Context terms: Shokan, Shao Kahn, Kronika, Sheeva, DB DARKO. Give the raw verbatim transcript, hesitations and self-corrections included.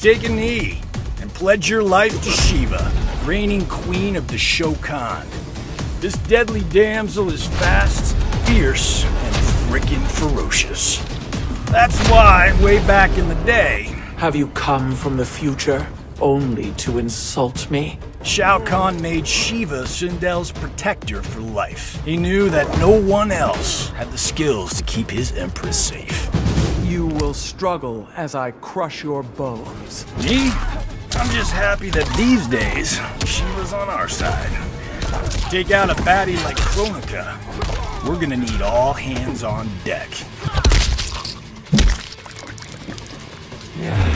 Take a knee and pledge your life to Sheeva, reigning queen of the Shokan. This deadly damsel is fast, fierce, and frickin' ferocious. That's why, way back in the day... Have you come from the future only to insult me? Shao Kahn made Sheeva Sindel's protector for life. He knew that no one else had the skills to keep his empress safe. You will struggle as I crush your bones. Me? I'm just happy that these days, Sheeva's on our side. To take out a baddie like Kronika, we're gonna need all hands on deck. Yeah.